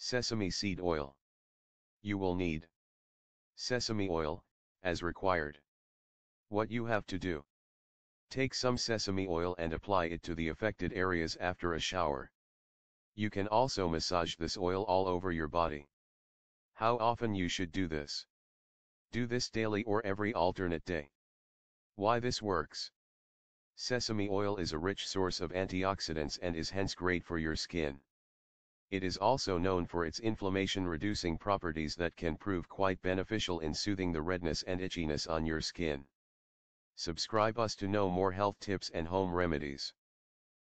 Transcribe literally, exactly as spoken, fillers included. Sesame seed oil. You will need sesame oil, as required. What you have to do: take some sesame oil and apply it to the affected areas after a shower. You can also massage this oil all over your body. How often you should do this? Do this daily or every alternate day. Why this works? Sesame oil is a rich source of antioxidants and is hence great for your skin. It is also known for its inflammation-reducing properties that can prove quite beneficial in soothing the redness and itchiness on your skin. Subscribe us to know more health tips and home remedies.